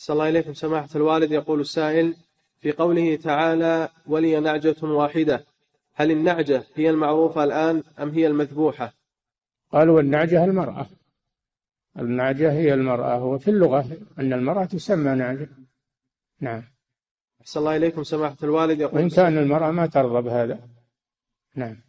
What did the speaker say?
صلى الله إليكم سماحة الوالد. يقول السائل في قوله تعالى ولي نعجة واحدة، هل النعجة هي المعروفة الآن أم هي المذبوحة؟ قالوا النعجة المرأة، النعجة هي المرأة، وفي اللغة أن المرأة تسمى نعجة. نعم. أحسن الله إليكم سماحة الوالد. يقول وإن كان المرأة ما ترضى بهذا. نعم.